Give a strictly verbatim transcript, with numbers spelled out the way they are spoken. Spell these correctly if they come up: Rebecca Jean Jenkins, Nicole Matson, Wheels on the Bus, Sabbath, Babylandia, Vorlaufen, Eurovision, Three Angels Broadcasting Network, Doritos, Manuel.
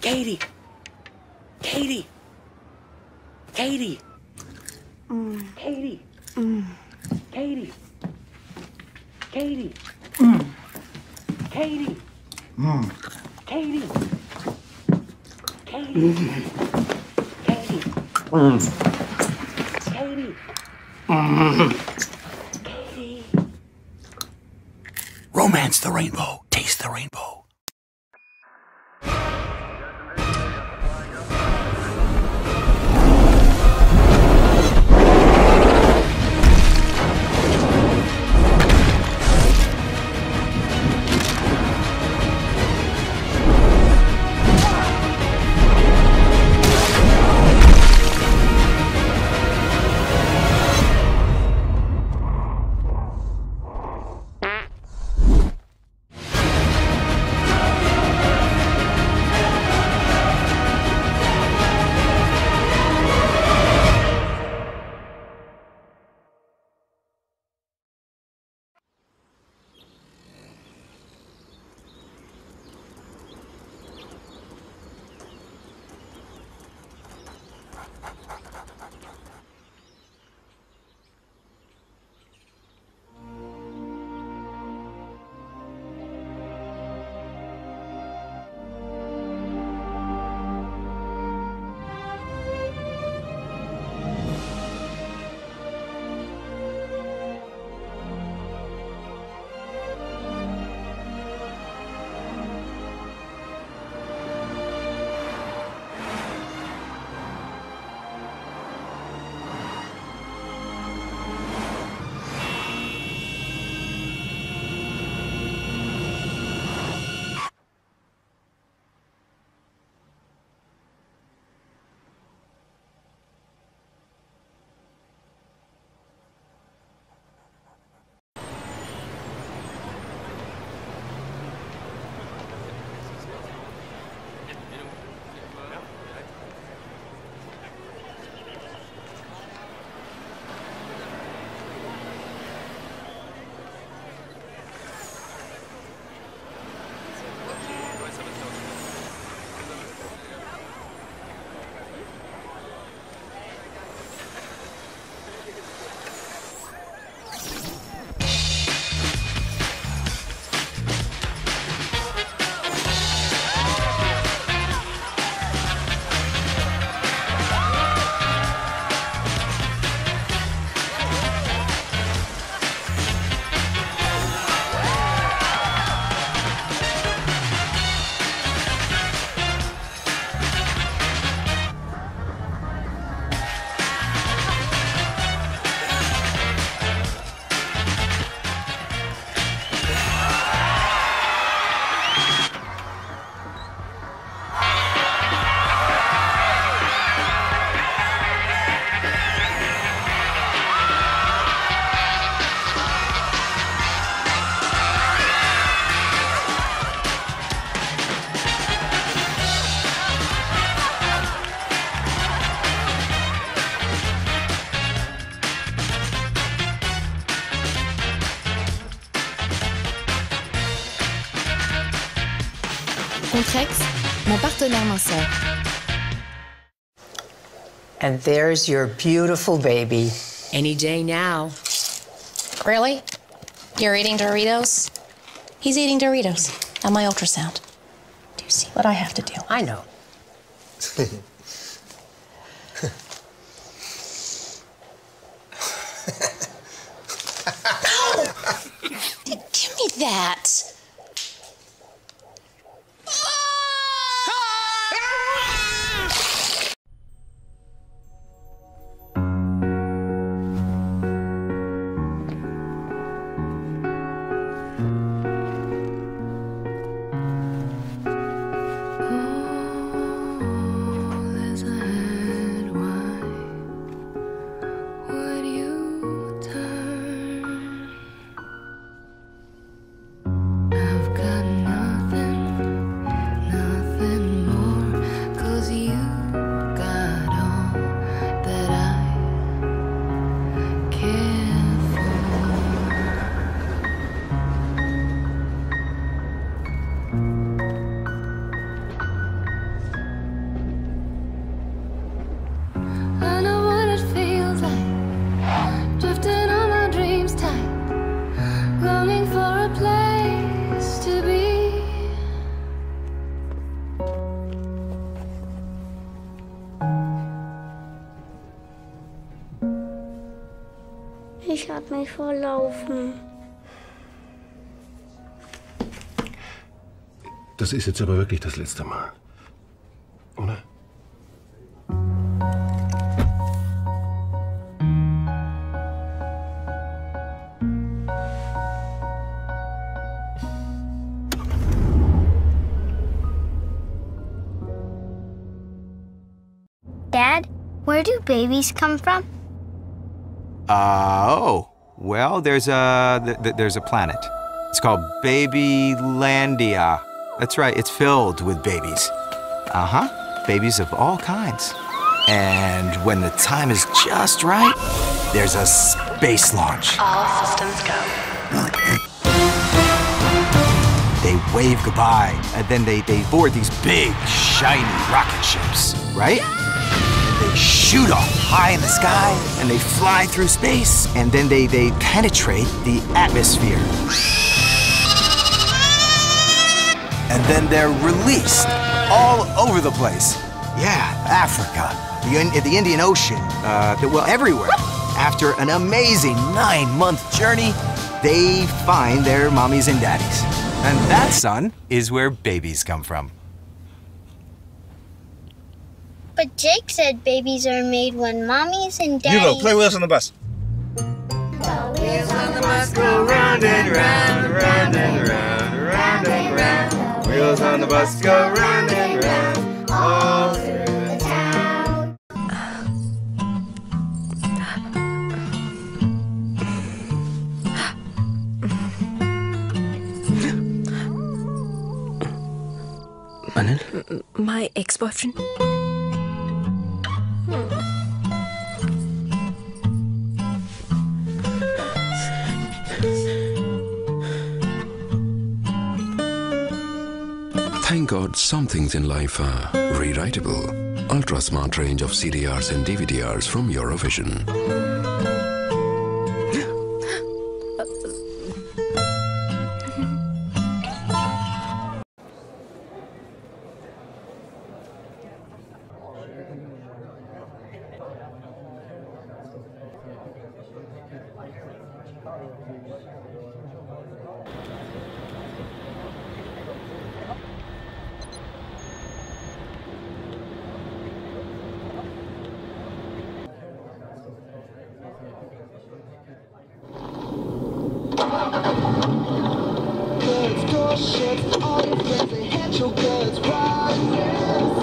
Katie! Katie! Katie! Mm. Katie! Mm. Katie! Katie! Mm. Katie! Mm. Katie! Katie! Mm. Katie! Mm. Katie! Mm. Katie! Romance the rainbow! Taste the rainbow! Mon partenaire minceur. And there's your beautiful baby. Any day now. Really? You're eating Doritos? He's eating Doritos on my ultrasound. Do you see what I have to do? I know. No! Give me that! Thank you. bei Vorlaufen. Das ist jetzt aber wirklich das letzte Mal. Oder? Dad, where do babies come from? Uh, oh, well, there's a, th there's a planet. It's called Babylandia. That's right, it's filled with babies. Uh-huh, babies of all kinds. And when the time is just right, there's a space launch. All systems go. They wave goodbye, and then they, they board these big, shiny rocket ships, right? They shoot off high in the sky, and they fly through space, and then they, they penetrate the atmosphere. And then they're released all over the place. Yeah, Africa, the, the Indian Ocean, uh, well, everywhere. After an amazing nine-month journey, they find their mommies and daddies. And that, son, is where babies come from. But Jake said babies are made when mommies and daddies... You go, play Wheels on the Bus. Wheels on the bus go round and round, round and round, round and round. Wheels on the bus go round and round, all through the town. Manuel? My ex-boyfriend. Thank God some things in life are rewritable. Ultra-smart range of C D Rs and D V D Rs from Eurovision. Shit, all your friends and head your goods right now.